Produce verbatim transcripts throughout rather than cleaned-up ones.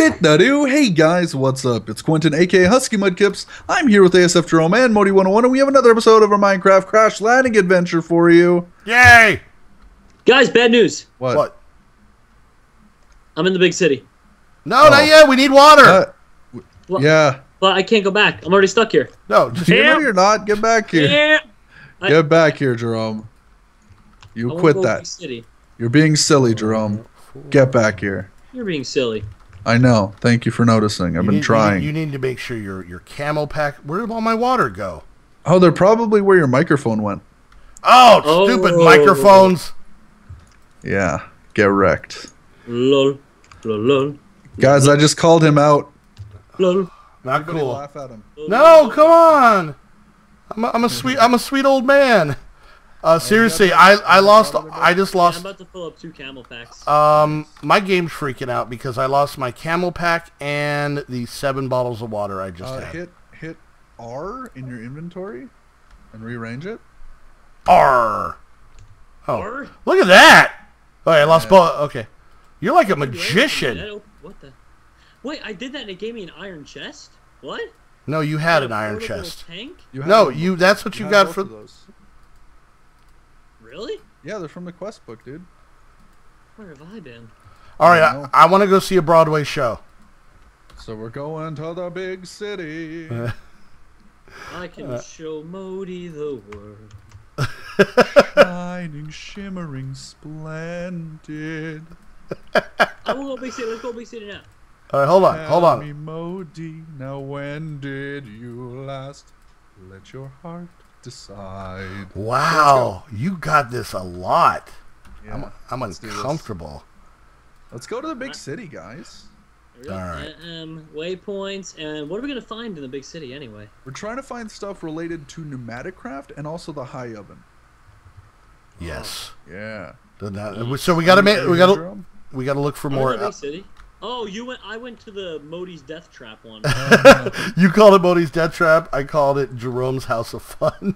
Bit-da-doo. Hey guys, what's up? It's Quentin, aka Husky Mudkips. I'm here with A S F Jerome and Modii one oh one, and we have another episode of our Minecraft Crash Landing Adventure for you. Yay! Guys, bad news. What? What? I'm in the big city. No, oh. Not yet. We need water. Uh, well, yeah. But I can't go back. I'm already stuck here. No, you know you're not. Get back here. Yeah. Get I, back here, Jerome. You I quit that. City. You're being silly, Jerome. Get back here. You're being silly. I know. Thank you for noticing. I've you been need, trying. You need, you need to make sure your your camel pack. Where did all my water go? Oh, they're probably where your microphone went. Oh, oh. Stupid microphones. Yeah, get wrecked. Lol, lol, lol. Guys, I just called him out. Lol. Not cool. Laugh at him. No, come on. I'm a, I'm a sweet I'm a sweet old man. Uh, seriously, I I lost. I just lost. I'm about to pull up two camel packs. Um, my game's freaking out because I lost my camel pack and the seven bottles of water I just uh, had. Hit hit R in your inventory, and rearrange it. R. Oh, R? Look at that! Oh, okay, I lost yeah. both. Okay, you're like a magician. What the? Wait, I did that and it gave me an iron chest. What? No, you had an iron chest. Tank? You no, you. That's what you, you got for those. Really? Yeah, they're from the quest book, dude. Where have I been? Alright, I, I, I want to go see a Broadway show. So we're going to the big city. Uh, I can uh, show Modii the world. Shining, shimmering, splendid. I will go big city. Let's go big city now. Alright, hold on, hold on. Tell me, Modii, now when did you last let your heart decide? Wow, go. You got this a lot. Yeah, I'm, I'm let's uncomfortable. Let's go to the big city, guys. All right. Um, waypoints, and what are we gonna find in the big city anyway? We're trying to find stuff related to pneumaticraft and also the high oven. Yes. Oh. Yeah. That, so we gotta make we gotta we gotta look for more. Big city. Oh, you went. I went to the Modi's Death Trap one. You called it Modi's Death Trap. I called it Jerome's House of Fun.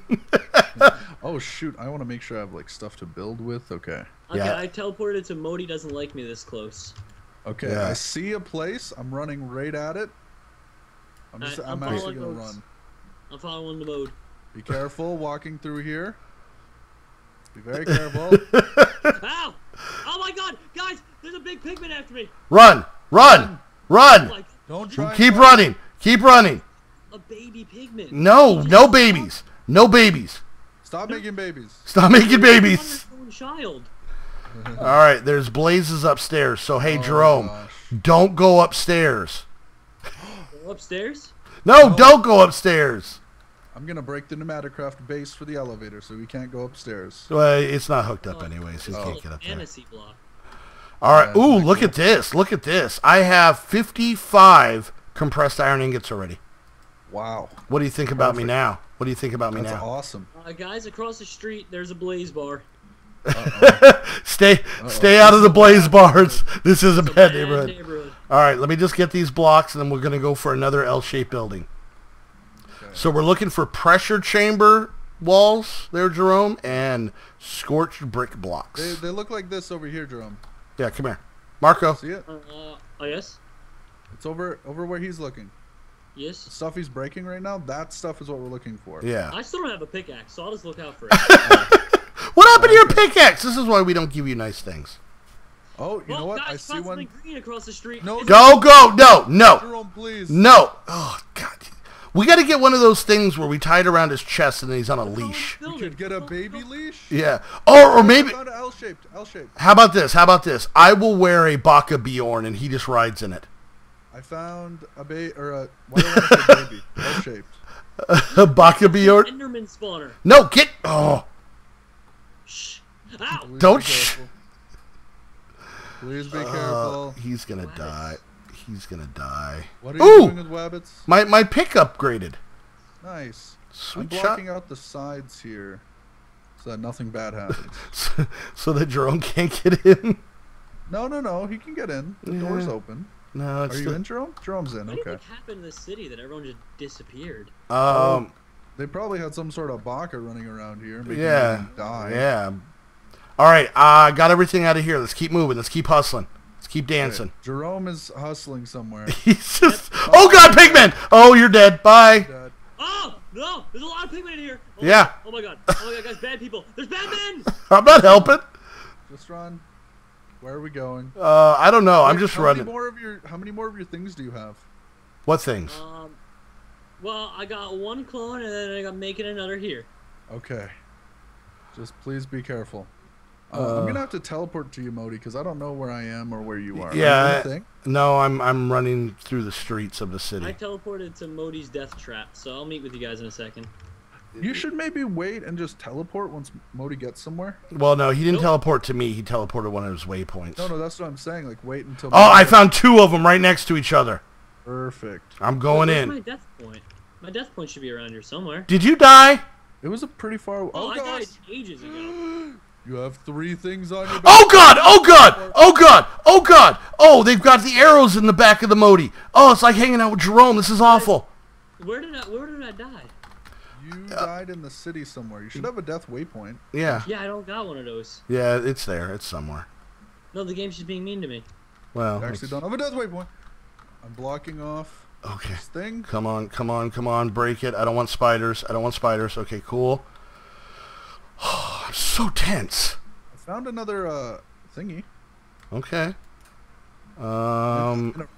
Oh shoot! I want to make sure I have like stuff to build with. Okay. Okay. Yeah. I teleported to Modii. Doesn't like me this close. Okay. Yeah. I see a place. I'm running right at it. I'm just. Right, I'm, I'm actually gonna modes. run. I'm following the mode. Be careful walking through here. Be very careful. Ow! Oh my God, guys! There's a big pigman after me. Run! Run! Run! Like, don't try. Keep running. Keep running. A baby pigman. No, no babies. No babies. Stop making babies. Stop making babies. Child. All right, there's blazes upstairs. So hey, oh, Jerome, gosh. don't go upstairs. Go upstairs? No, no, don't go upstairs. I'm gonna break the pneumaticraft base for the elevator, so we can't go upstairs. Well, it's not hooked up anyways. So you oh. can't get up there. Fantasy block. All right. Ooh, look at this. Look at this. I have fifty-five compressed iron ingots already. Wow. What do you think about Perfect. me now? What do you think about me That's now? That's awesome. Uh, guys, across the street, there's a blaze bar. Uh-oh. stay Uh-oh. stay out of the blaze bars. This is a bad, a bad neighborhood. neighborhood. All right, let me just get these blocks, and then we're going to go for another L-shaped building. Okay. So we're looking for pressure chamber walls there, Jerome, and scorched brick blocks. They, they look like this over here, Jerome. Yeah, come here, Marco. See it? Uh, uh, oh yes. It's over, over where he's looking. Yes. The stuff he's breaking right now. That stuff is what we're looking for. Yeah. I still don't have a pickaxe, so I'll just look out for it. What happened to your pickaxe? This is why we don't give you nice things. Oh, you well, know what? Guys, I see one green across the street. No, go, go, no, no, Jerome, please. No. Oh God. We got to get one of those things where we tie it around his chest and then he's on a leash. We could get a baby leash? Yeah. Or, or maybe... L-shaped, L-shaped. How about this? How about this? I will wear a Baka Bjorn and he just rides in it. I found a baby... Or a... Why do I say baby? L-shaped. A Baka Bjorn? Enderman spawner. No, get... Oh. Shh. Ow. Don't shh. Please be uh, careful. He's going to die. He's gonna die. What are you Ooh! doing with wabbits? My my pick upgraded. Nice. Sweet I'm blocking shot. out the sides here, so that nothing bad happens. so, so that Jerome can't get in. No, no, no. He can get in. The yeah. door's open. No, it's are still... you in, Jerome? Jerome's in. What okay. What happened in the city that everyone just disappeared? Um, oh, they probably had some sort of baka running around here. Making yeah. Them die. Yeah. All right. I uh, got everything out of here. Let's keep moving. Let's keep hustling. Keep dancing. Right. Jerome is hustling somewhere. He's just... Oh, God, pigmen! Oh, you're dead. Bye. Dead. Oh, no! There's a lot of pigmen in here. Oh, yeah. Oh, my God. Oh, my God, guys, bad people. There's bad men! I'm not helping. Just run. Where are we going? Uh, I don't know. Wait, I'm just how running. Many more of your, how many more of your things do you have? What things? Um, well, I got one clone, and then I got making another here. Okay. Just please be careful. Uh, uh, I'm going to have to teleport to you, Modi, because I don't know where I am or where you are. Yeah. Are you I, no, I'm I'm running through the streets of the city. I teleported to Modi's death trap, so I'll meet with you guys in a second. You should maybe wait and just teleport once Modi gets somewhere. Well, no, he didn't nope. teleport to me. He teleported one of his waypoints. No, no, that's what I'm saying. Like, wait until... Oh, Modi I found two of them right next to each other. Perfect. I'm going oh, in. My death point. My death point should be around here somewhere. Did you die? It was a pretty far... Oh, oh I died ages ago. You have three things on your back. Oh, God! Oh, God! Oh, God! Oh, God! Oh, they've got the arrows in the back of the Modi. Oh, it's like hanging out with Jerome. This is awful. Where did I, where did I die? You uh, died in the city somewhere. You should have a death waypoint. Yeah. Yeah, I don't got one of those. Yeah, it's there. It's somewhere. No, the game's just being mean to me. Well, I actually it's... don't have a death waypoint. I'm blocking off okay. this thing. Come on, come on, come on. Break it. I don't want spiders. I don't want spiders. Okay, cool. Oh, I'm so tense. I found another uh, thingy. Okay. Um.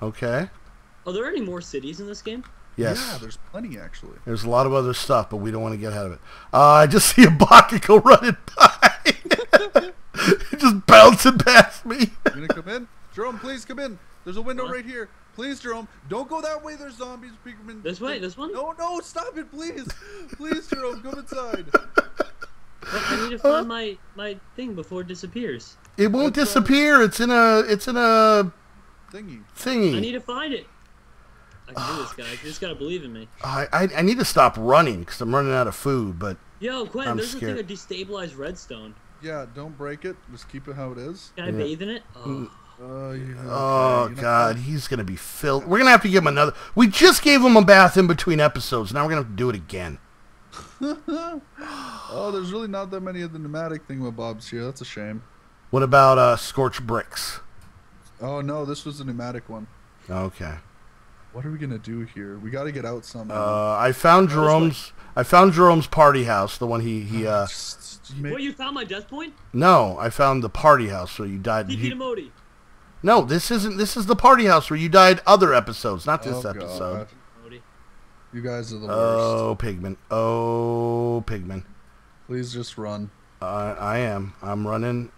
Okay. Are there any more cities in this game? Yes. Yeah, there's plenty actually. There's a lot of other stuff, but we don't want to get out of it. Uh, I just see a Bakiko running by. Just bouncing past me. You gonna come in? Jerome, please come in. There's a window what? right here. Please, Jerome, don't go that way. There's zombies. This way, this one? No, no, stop it, please. Please, Jerome, come inside. Well, I need to find huh? my, my thing before it disappears. It won't That's disappear. A... It's in a it's in a thingy. Thingy. I need to find it. I can do this, guys. You just gotta believe in me. I I, I need to stop running because I'm running out of food. But yo, Quentin, I'm there's scared. a thing that destabilized redstone. Yeah, don't break it. Just keep it how it is. Can I yeah. bathe in it? Oh. Mm. Uh, you know, oh you know, God, he's gonna be filled. We're gonna have to give him another. We just gave him a bath in between episodes. Now we're gonna have to do it again. Oh, there's really not that many of the pneumatic thingamabobs here. That's a shame. What about uh, scorched bricks? Oh no, this was the pneumatic one. Okay. What are we gonna do here? We gotta get out somehow. Uh, I found oh, Jerome's. I found Jerome's party house. The one he he. Uh, what you found my death point? No, I found the party house where you died. He Modi. No, this isn't. This is the party house where you died. Other episodes, not this oh, episode. God. You guys are the worst. Oh, pigman. Oh, pigman. Please just run. Uh, I am. I'm running,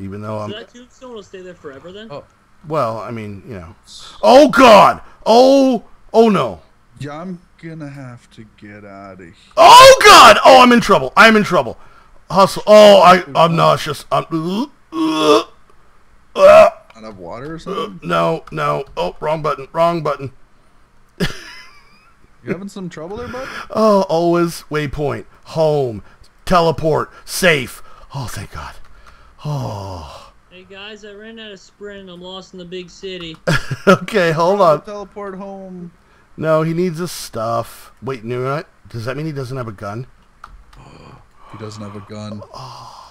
even though so I'm. That tombstone will stay there forever, then. Oh. Well, I mean, you know. Oh God! Oh, oh no. Yeah, I'm gonna have to get out of here. Oh God! Oh, I'm in trouble. I'm in trouble. Hustle. Oh, I, I'm nauseous. I'm. Uh, uh, uh. Of water or something? No, no. Oh, wrong button. Wrong button. You having some trouble there, bud? Oh, always. Waypoint. Home. Teleport. Safe. Oh, thank God. Oh. Hey, guys, I ran out of sprint. I'm lost in the big city. Okay, hold on. Teleport home. No, he needs his stuff. Wait, you know what? Does that mean he doesn't have a gun? He doesn't have a gun. Oh.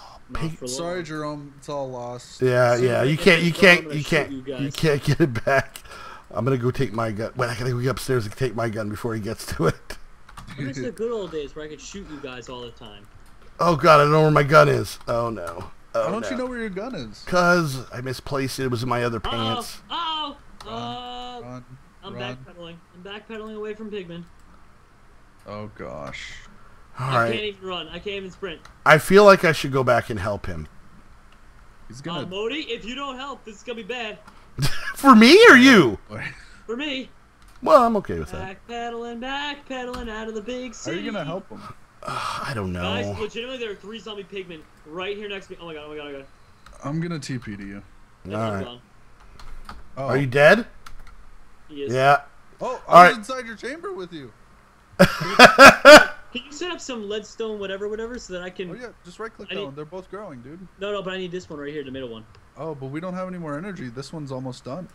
Sorry, Jerome, it's all lost. Yeah, yeah, you can't, you can't, you can't, you can't, you can't get it back. I'm gonna go take my gun. Wait, I gotta go upstairs and take my gun before he gets to it. It's the good old days where I could shoot you guys all the time. Oh God, I don't know where my gun is. Oh no. Oh, Why don't no. you know where your gun is? Cause I misplaced it. It was in my other pants. Uh oh, uh oh, uh, I'm run. backpedaling. I'm backpedaling away from pigmen. Oh gosh. All I right. can't even run. I can't even sprint. I feel like I should go back and help him. He's gonna... uh, Modi, if you don't help, this is going to be bad. For me or you? For me. Well, I'm okay with back that. Backpedaling, backpedaling out of the big city. How are you going to help him? Uh, I don't know. Guys, legitimately, there are three zombie pigmen right here next to me. Oh, my God. Oh, my God. Oh, my God. I'm going to T P to you. All right. Oh. Are you dead? He is. Yeah. Oh, I All was right. inside your chamber with you. Can you set up some leadstone, whatever, whatever, so that I can... Oh, yeah, just right-click on them. They're both growing, dude. No, no, but I need this one right here, the middle one. Oh, but we don't have any more energy. This one's almost done.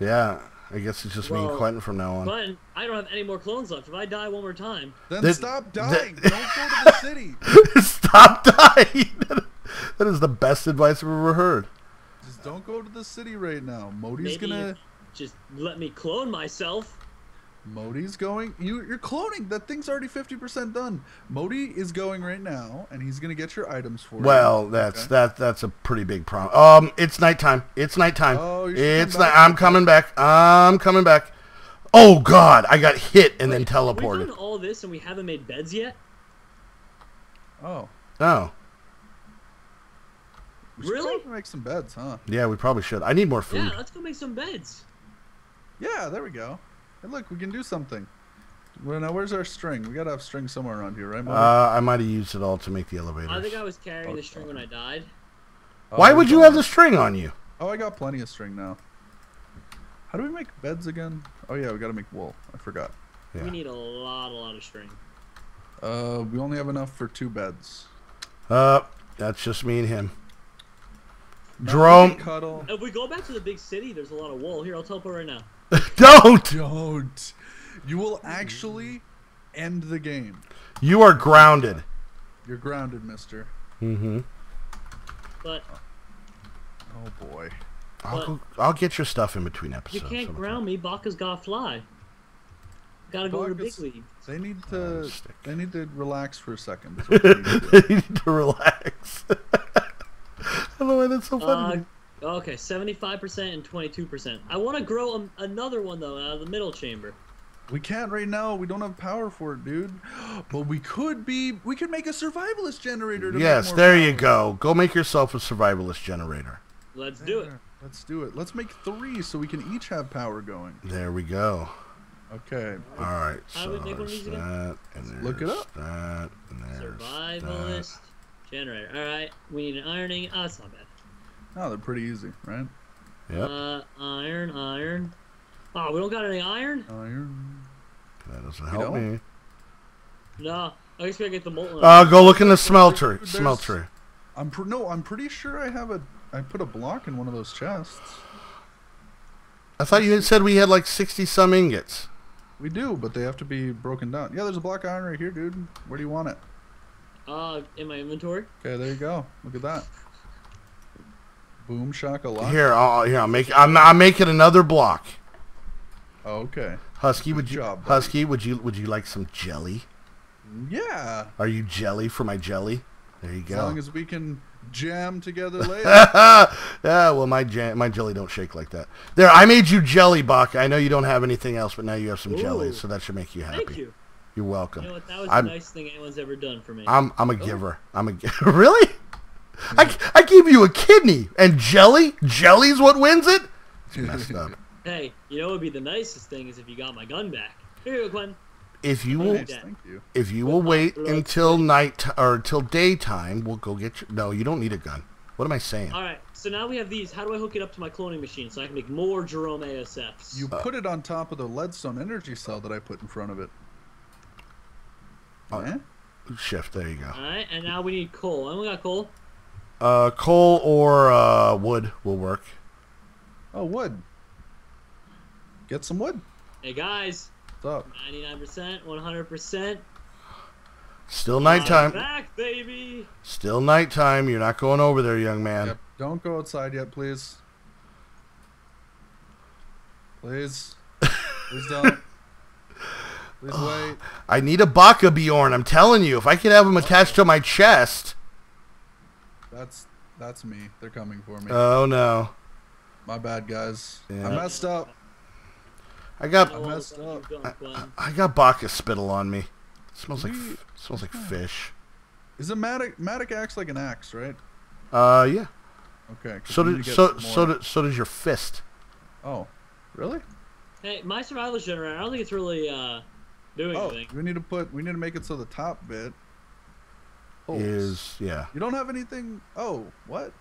Yeah, I guess it's just Whoa. me and Quentin from now on. But I don't have any more clones left. If I die one more time... Then this, stop dying. That... Don't go to the city. Stop dying. That is the best advice I've ever heard. Just Don't go to the city right now. Modi's gonna just let me clone myself. Modi's going. You, you're cloning. That thing's already fifty percent done. Modi is going right now, and he's gonna get your items for you. Well, that's okay. that. That's a pretty big problem. Um, it's nighttime. It's nighttime. Oh, you it's night. I'm coming back. I'm coming back. Oh God! I got hit and Wait, then teleported. We've done all this, and we haven't made beds yet. Oh. Oh. We should really? Probably make some beds, huh? Yeah, we probably should. I need more food. Yeah, let's go make some beds. Yeah, there we go. Hey, look, we can do something. Well, now, where's our string? We gotta have string somewhere around here, right? Mom? Uh, I might have used it all to make the elevator. I think I was carrying oh, the string when I died. Oh, Why would you have the string on you? Oh, I got plenty of string now. How do we make beds again? Oh yeah, we gotta make wool. I forgot. Yeah. We need a lot, a lot of string. Uh, we only have enough for two beds. Uh, that's just me and him. Jerome. If we go back to the big city, there's a lot of wool. Here, I'll teleport right now. Don't! Don't. You will actually end the game. You are grounded. You're grounded, mister. Mm-hmm. But. Oh, boy. I'll, but, go, I'll get your stuff in between episodes. You can't ground me. Baka's gotta fly. Gotta go to the big league. They need to, oh, they need to relax for a second. They need to relax. I don't know why that's so funny. Uh, okay, seventy-five percent and twenty-two percent. I want to grow a, another one, though, out of the middle chamber. We can't right now. We don't have power for it, dude. But we could be... We could make a survivalist generator. To yes, make more there power. You go. Go make yourself a survivalist generator. Let's do there. it. Let's do it. Let's make three so we can each have power going. There we go. Okay. All right. So I would make one of these again. Look it up. That, and survivalist... That. Generator. All right, we need an ironing. Oh, it's not bad. Oh, they're pretty easy, right? Yeah. Uh, iron, iron. Oh, we don't got any iron. Iron. That doesn't help you know? me. No, I guess we gotta get the molten. Uh, go look in the smelter. There's, smelter. I'm pr no, I'm pretty sure I have a. I put a block in one of those chests. I thought you had said we had like sixty some ingots. We do, but they have to be broken down. Yeah, there's a block of iron right here, dude. Where do you want it? Uh, in my inventory. Okay, there you go. Look at that. Boom shakalaka. Here, I'll here I'll make I'm I'm making another block. Okay. Husky, Good would you job, Husky, would you would you like some jelly? Yeah. Are you jelly for my jelly? There you go. As long as we can jam together later. Yeah, well my jam my jelly don't shake like that. There, I made you jelly, Baka. I know you don't have anything else, but now you have some Ooh. jelly, so that should make you happy. Thank you. You're welcome. You know what? That was I'm, the nicest thing anyone's ever done for me. I'm I'm a oh. giver. I'm a giver. Really? Yeah. I, I gave you a kidney and jelly. Jelly's what wins it. It's messed up. Hey, you know what would be the nicest thing is if you got my gun back. Here you go, Quentin. If you will, nice, thank you. If you will wait until night or until daytime, we'll go get you. No, you don't need a gun. What am I saying? All right. So now we have these. How do I hook it up to my cloning machine so I can make more Jerome A S Fs? You put it on top of the leadstone energy cell that I put in front of it. Oh, yeah. Shift, there you go. Alright, and now we need coal. And we got coal. Uh, coal or uh, wood will work. Oh, wood. Get some wood. Hey, guys. What's up? ninety-nine percent, one hundred percent. Still nighttime. Back, baby. Still nighttime. You're not going over there, young man. Yep. Don't go outside yet, please. Please. Please don't. Please wait. I need a Baka Bjorn, I'm telling you. If I could have them attached to my chest. That's that's me. They're coming for me. Oh no. My bad, guys. Yeah. I messed up. I got I messed up. I, I got Baka spittle on me. It smells we, like it smells like fish. Is a Matic Matic axe like an axe, right? Uh yeah. Okay. So did, so so did, so does your fist. Oh, really? Hey, my survivalist generator. I don't think it's really uh Doing oh, anything. we need to put. We need to make it so the top bit holds. Is yeah. You don't have anything. Oh, what?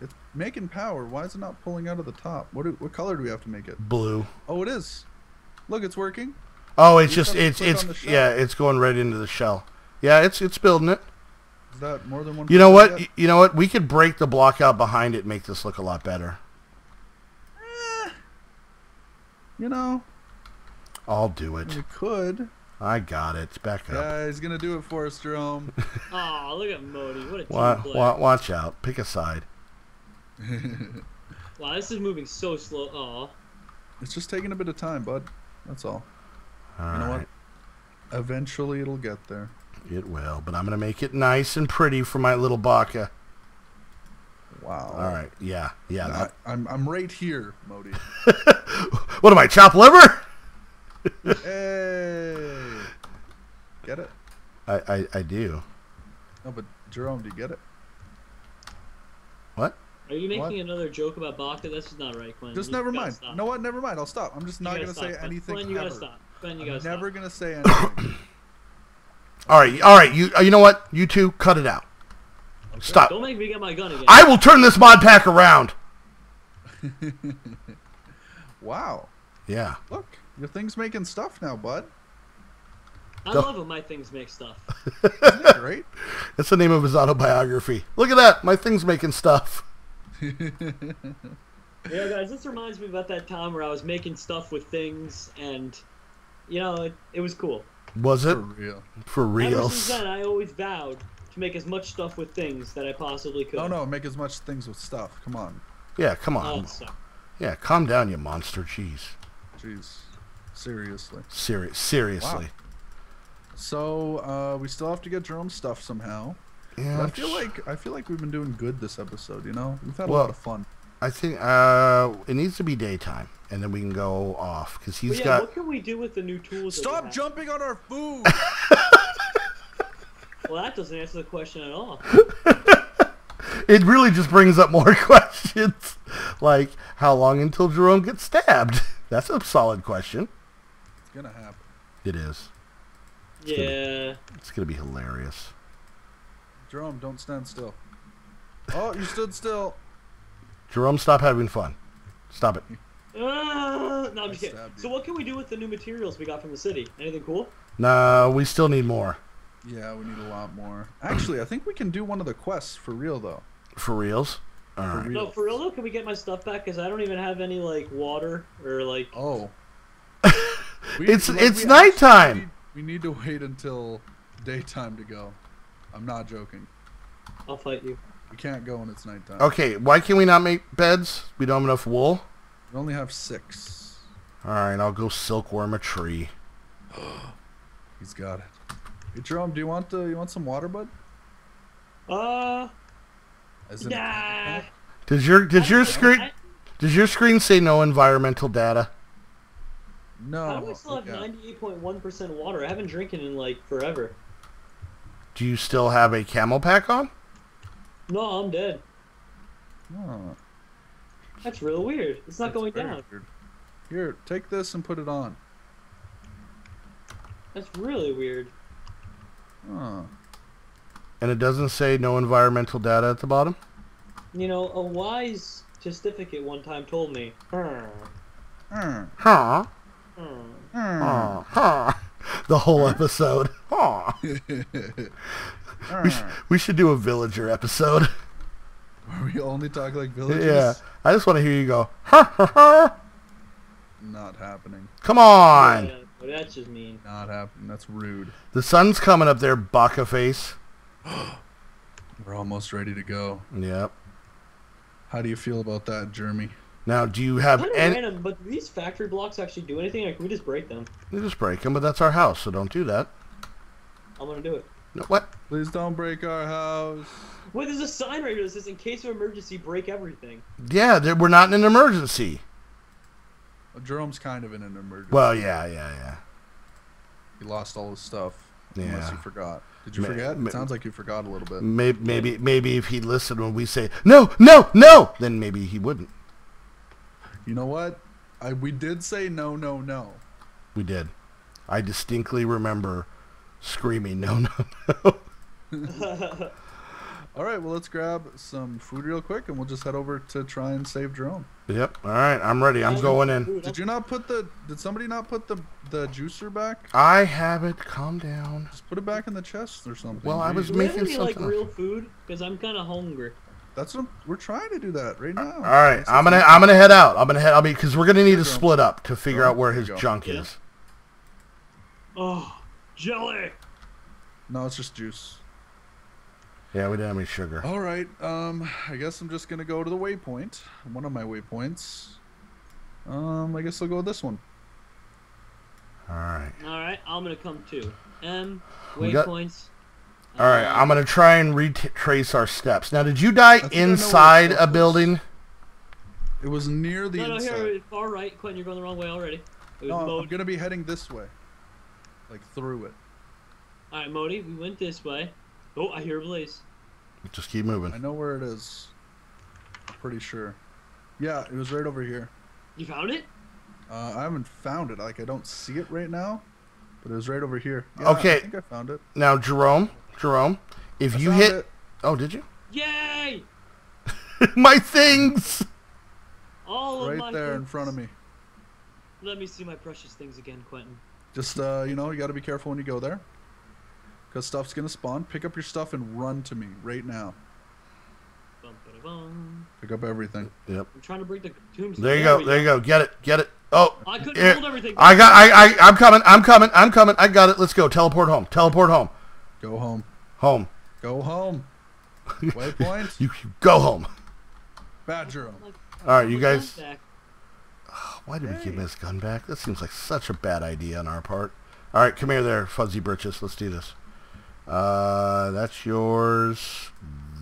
It's making power. Why is it not pulling out of the top? What? Do, what color do we have to make it? Blue. Oh, it is. Look, it's working. Oh, it's you just it's it's yeah, it's going right into the shell. Yeah, it's it's building it. Is that more than one? You know what? Yet? You know what? We could break the block out behind it, and make this look a lot better. Eh, you know. I'll do it. You could. I got it. Back up. Yeah, he's gonna do it for us, Jerome. Aw, oh, look at Modi. What a team wa wa Watch out. Pick a side. Wow, this is moving so slow. Oh. It's just taking a bit of time, bud. That's all. all you know right. what? Eventually it'll get there. It will, but I'm going to make it nice and pretty for my little Baka. Wow. All right. Yeah. Yeah. Nah, that... I'm I'm right here, Modi. What am I, chop liver? Hey. Get it? I, I I do. No, but Jerome, do you get it? What? Are you making what? another joke about Baka? That's just not right, Quentin. Just you never mind. Stop. No, what? Never mind. I'll stop. I'm just you not gonna stop, say Quentin. anything. Quentin, you ever. gotta stop. Quentin, you gotta I'm stop. Never gonna say anything. All right. All right. You you know what? You two, cut it out. Okay. Stop. Don't make me get my gun again. I will turn this mod pack around. Wow. Yeah. Look, your thing's making stuff now, bud. I the... love when my things make stuff. Isn't that great? That's the name of his autobiography. Look at that. My thing's making stuff. Yeah, guys, this reminds me about that time where I was making stuff with things, and, you know, it, it was cool. Was it? For real. For real. Ever since then, I always vowed to make as much stuff with things that I possibly could. No, no, make as much things with stuff. Come on. Yeah, come on. Oh, yeah, calm down, you monster. Jeez. Jeez. Seriously. Seri seriously. Wow. So, uh, we still have to get Jerome's stuff somehow. Yeah. But I feel like I feel like we've been doing good this episode, you know? We've had well, a lot of fun. I think uh, it needs to be daytime, and then we can go off, because he's yeah, got... What can we do with the new tools? Stop jumping on our food! Well, that doesn't answer the question at all. It really just brings up more questions. Like, how long until Jerome gets stabbed? That's a solid question. It's going to happen. It is. It's yeah. Gonna, it's going to be hilarious. Jerome, don't stand still. Oh, you stood still. Jerome, stop having fun. Stop it. Uh, no, I'm just kidding. So what can we do with the new materials we got from the city? Anything cool? No, we still need more. Yeah, we need a lot more. Actually, I think we can do one of the quests for real, though. For reals? All right. For reals. No, for real, though, can we get my stuff back? Because I don't even have any, like, water or, like... Oh. we, it's like, it's we nighttime! Need, we need to wait until daytime to go. I'm not joking. I'll fight you. We can't go when it's nighttime. Okay, why can we not make beds? We don't have enough wool? We only have six. All right, I'll go silkworm a tree. He's got it. Hey, Jerome, do you want uh, you want some water, bud? Uh. As nah. Does your does your screen does your screen say no environmental data? No. How do I still have ninety-eight point one percent water? I haven't drinking in like forever. Do you still have a camel pack on? No, I'm dead. Oh. That's real weird. It's not That's going down. Weird. Here, take this and put it on. That's really weird. Huh. And it doesn't say no environmental data at the bottom? You know, a wise certificate one time told me. Huh. Huh. Huh. Huh. Huh. The whole episode. Huh. we, sh we should do a villager episode. Where we only talk like villagers? Yeah. I just want to hear you go, ha ha ha. Not happening. Come on. Yeah. Oh, that's just mean. Not happening. That's rude. The sun's coming up there, Baka face. We're almost ready to go. Yep. How do you feel about that, Jeremy? Now, do you have any... Random, but do these factory blocks actually do anything? Or can we just break them? We just break them, but that's our house, so don't do that. I'm going to do it. No, what? Please don't break our house. Wait, there's a sign right here that says, in case of emergency, break everything. Yeah, we're not in an emergency. Jerome's kind of in an emergency. Well, yeah, yeah, yeah. He lost all his stuff. Yeah. Unless you forgot. Did you may, forget? May, it sounds like you forgot a little bit. May, maybe maybe if he listened when we say, no, no, no, then maybe he wouldn't. You know what? I, we did say no, no, no. We did. I distinctly remember screaming, no, no, no. All right, well, let's grab some food real quick, and we'll just head over to try and save Jerome. Yep. All right, I'm ready. I'm going in. Did you not put the? Did somebody not put the the juicer back? I have it. Calm down. Just put it back in the chest or something. Well, I was do making something. Like real food, because I'm kind of hungry. That's what we're trying to do that right now. All right, I'm gonna I'm gonna head out. I'm gonna head. I mean, because we're gonna need to split up to figure oh, out where his junk yeah. is. Oh, jelly. No, it's just juice. Yeah, we didn't have any sugar. All right. Um, I guess I'm just going to go to the waypoint. One of my waypoints. Um, I guess I'll go with this one. All right. All right. I'm going to come too. Um, waypoints. All right. Um, I'm going to try and retrace our steps. Now, did you die inside a building? It was near the no, inside. No, no, here. Far right. Quentin, you're going the wrong way already. It was no, I'm going to be heading this way. Like, through it. All right, Modii, we went this way. Oh, I hear a blaze. Just keep moving. I know where it is. I'm pretty sure. Yeah, it was right over here. You found it? Uh, I haven't found it. Like, I don't see it right now, but it was right over here. Yeah, okay. I think I found it. Now, Jerome, Jerome, if I you hit... It. Oh, did you? Yay! My things! All right of my there things. In front of me. Let me see my precious things again, Quentin. Just, uh, you know, you got to be careful when you go there. Because stuff's going to spawn. Pick up your stuff and run to me right now. Bum, ba, bum. Pick up everything. Yep. I'm trying to break the tombstone. There you go. There you go. Get it. Get it. Oh. I couldn't it, hold everything. I got, I, I, I'm coming. I'm coming. I'm coming. I got it. Let's go. Teleport home. Teleport home. Go home. Home. Go home. Waypoint. you, you go home. Badger home. All right, you guys. Oh, why did hey. we give his gun back? That seems like such a bad idea on our part. All right, come here there, fuzzy britches. Let's do this. Uh, that's yours.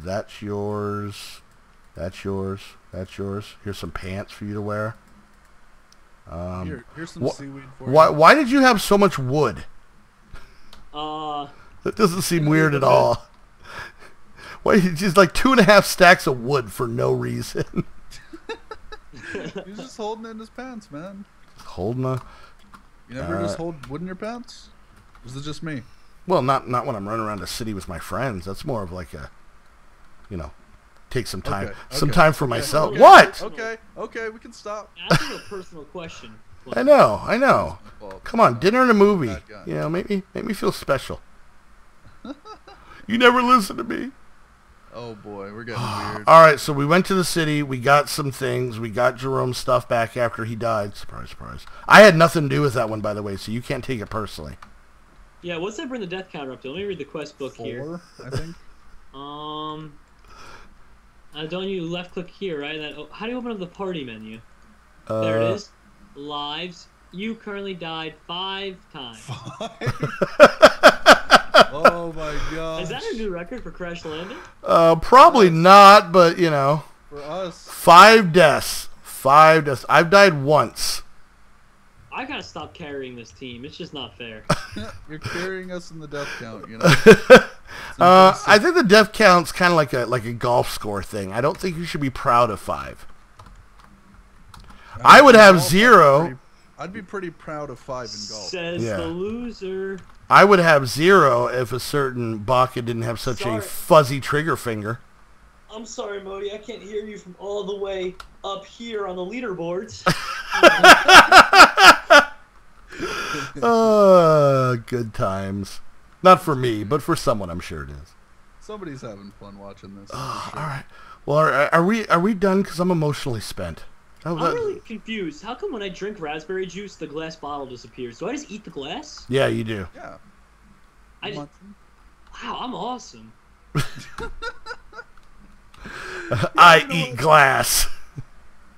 That's yours. That's yours. That's yours. Here's some pants for you to wear. Um, Here, here's some wh seaweed for why, you. Why did you have so much wood? Uh, that doesn't seem weird at all. Why just like two and a half stacks of wood for no reason? He's just holding in his pants, man. Holding a. You never uh, just hold wood in your pants? Or is it just me? Well, not not when I'm running around the city with my friends. That's more of like a, you know, take some time, okay, okay, some time for okay, myself. Okay, what? Okay, okay, we can stop. Asking a personal question. I know, I know. Come on, dinner and a movie. You know, make me make me feel special. You never listen to me. Oh boy, we're getting weird. All right, so we went to the city. We got some things. We got Jerome's stuff back after he died. Surprise, surprise. I had nothing to do with that one, by the way, so you can't take it personally. Yeah, what's that bring the death counter up to? Let me read the quest book Four, here. I think. Um, uh, don't you left click here, right? That oh, how do you open up the party menu? Uh, there it is. Lives. You currently died five times. Five? Oh my god. Is that a new record for Crash Landing? Uh, probably not, but you know. For us. Five deaths. Five deaths. I've died once. I gotta stop carrying this team. It's just not fair. You're carrying us in the death count, you know. uh, I think the death count's kind of like a like a golf score thing. I don't think you should be proud of five. I, I would have golf, zero. I'd be, pretty, I'd be pretty proud of five in golf. Says yeah. the loser. I would have zero if a certain Baka didn't have such sorry. a fuzzy trigger finger. I'm sorry, Modii. I can't hear you from all the way up here on the leaderboards. Oh, good times. Not for me, but for someone, I'm sure it is. Somebody's having fun watching this. Oh, sure. All right. Well, are, are we are we done? Because I'm emotionally spent. Oh, I'm that... really confused. How come when I drink raspberry juice, the glass bottle disappears? Do I just eat the glass? Yeah, you do. Yeah. I just... Wow, I'm awesome. I you know eat what? glass.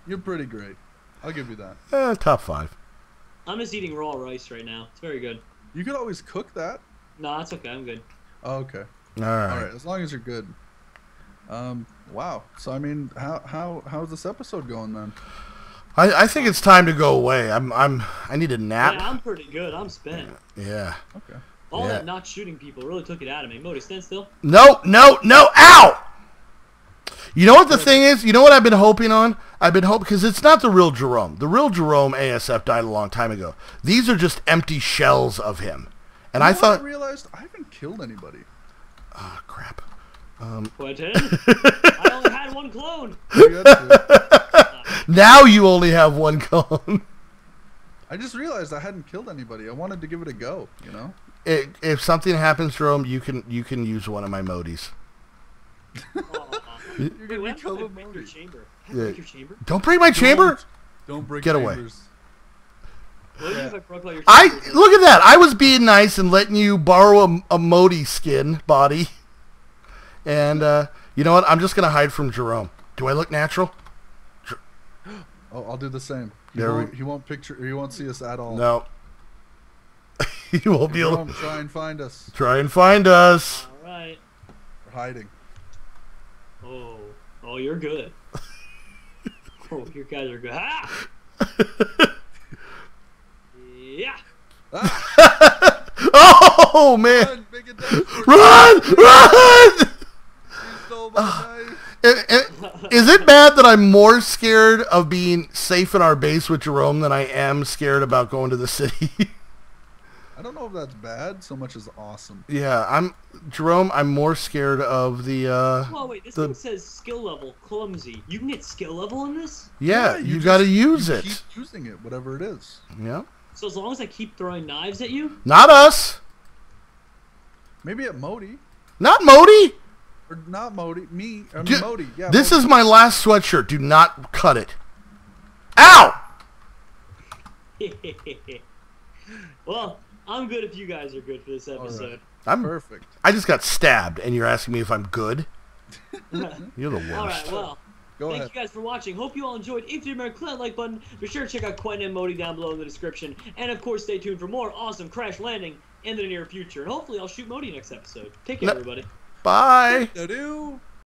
You're pretty great. I'll give you that. Eh, top five. I'm just eating raw rice right now. It's very good. You could always cook that. No, that's okay. I'm good. Oh, okay. All right. All right. As long as you're good. Um. Wow. So I mean, how how how's this episode going then? I I think it's time to go away. I'm I'm I need a nap. Yeah, I'm pretty good. I'm spent. Yeah. Okay. All yeah. that not shooting people really took it out of me. Modii, stand still. No, no, no! Ow! You know what the thing is? You know what I've been hoping on? I've been hoping, because it's not the real Jerome. The real Jerome A S F died a long time ago. These are just empty shells of him. And you I thought... I realized I haven't killed anybody. Oh, crap. Um... Quentin? I only had one clone. Now you only have one clone. I just realized I hadn't killed anybody. I wanted to give it a go, you know? It, if something happens, Jerome, you can, you can use one of my Modis. Oh. You're gonna Wait, be I break your chamber. Yeah. break your chamber. Don't break my chamber. Don't, don't break. Get away. What yeah. if I broke like your I look at that. I was being nice and letting you borrow a, a Modii skin body, And uh, you know what? I'm just going to hide from Jerome. Do I look natural? Jer oh, I'll do the same. He, there won't, we... he won't picture. He won't see us at all. No. He won't be able to try and find us. Try and find us. All right. We're hiding. Oh, oh, you're good. Oh, you guys are good. Ah! Yeah. Ah. Oh man! Run! Run! Run! It, it, is it bad that I'm more scared of being safe in our base with Jerome than I am scared about going to the city? I don't know if that's bad so much as awesome. Yeah, I'm Jerome. I'm more scared of the. Uh, oh wait, this the, one says skill level clumsy. You can get skill level in this. Yeah, yeah you, you got to use you it. Keep using it, whatever it is. Yeah. So as long as I keep throwing knives at you. Not us. Maybe at Modi. Not Modi. Or not Modi. Me. I mean, Do, Modi. Yeah. This Modi. is my last sweatshirt. Do not cut it. Ow. Well, I'm good if you guys are good for this episode. Right. I'm perfect. I just got stabbed, and you're asking me if I'm good? You're the worst. All right, well, Go thank ahead. you guys for watching. Hope you all enjoyed. If you remember, click that like button. Be sure to check out Quentin and Modi down below in the description. And, of course, stay tuned for more awesome Crash Landing in the near future. And hopefully I'll shoot Modi next episode. Take care, no. everybody. Bye. Do-do.